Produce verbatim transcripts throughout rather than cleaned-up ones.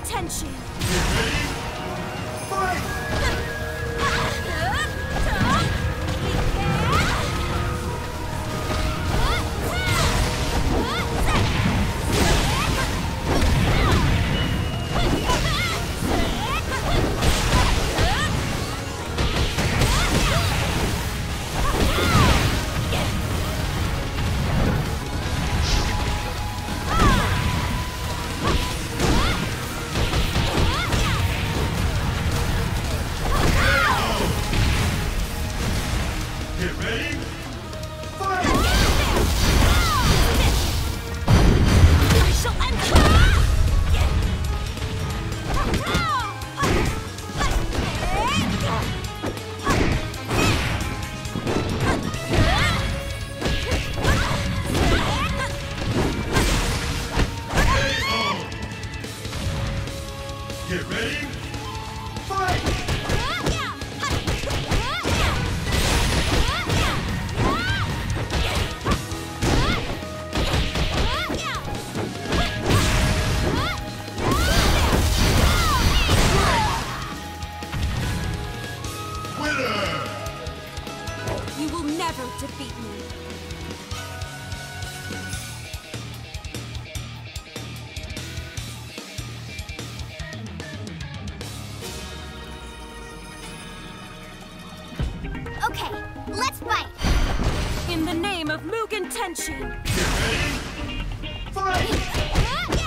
Mugen Tenshin. Ready? Fight! Okay, let's fight! In the name of Mugen Tenshin! Get ready? Fight! Yeah!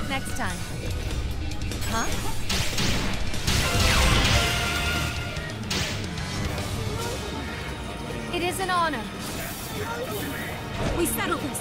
luck next time. Huh? It is an honor. We settle this.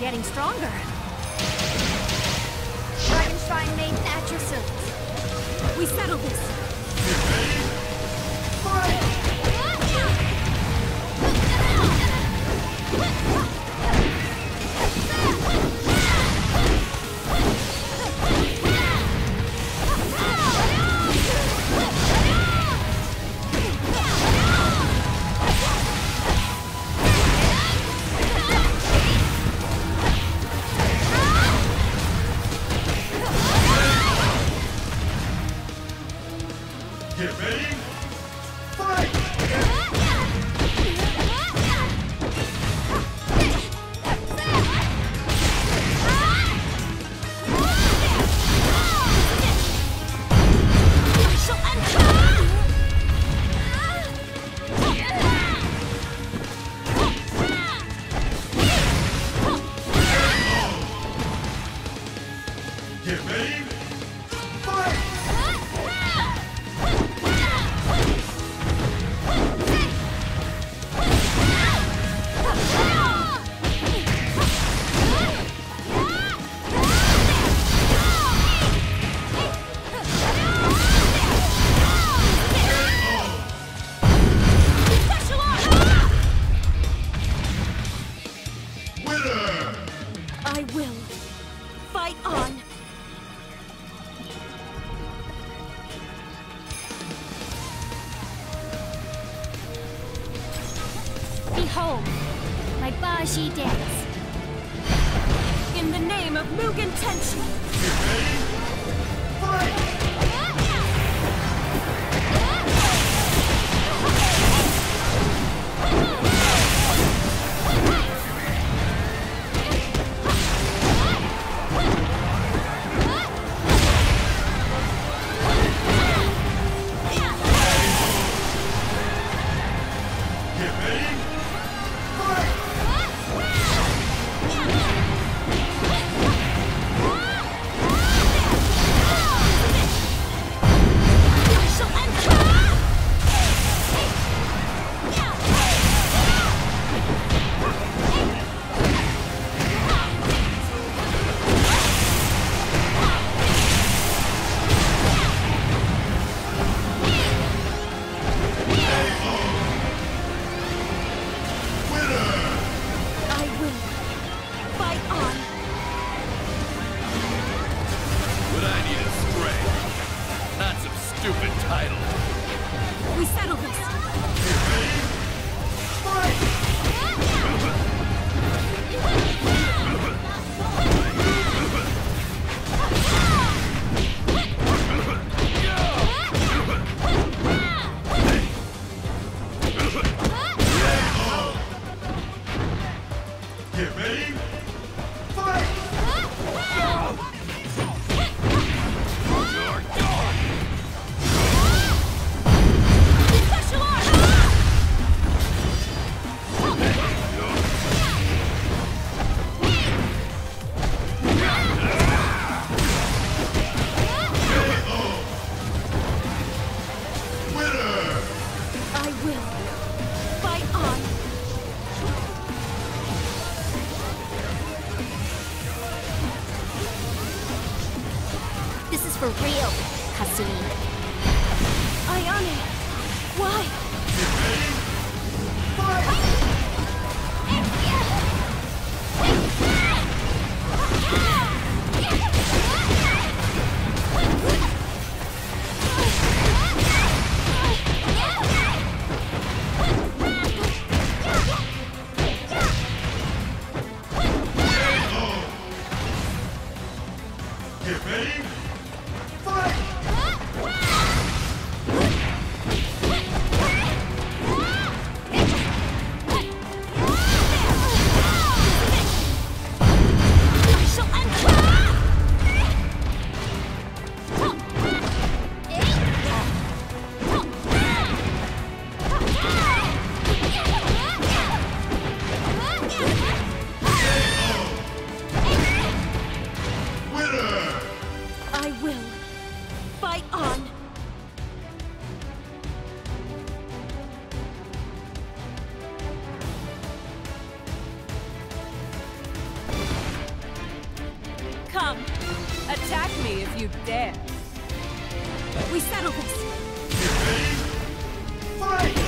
Getting stronger. Dragon Shrine Maiden at your service. We settle this. Get ready, fight! Ah! For real, Kasumi. Ayane, why? You ready? Fight! Get ready? Come, attack me if you dare. We settle this. Get ready? Fight!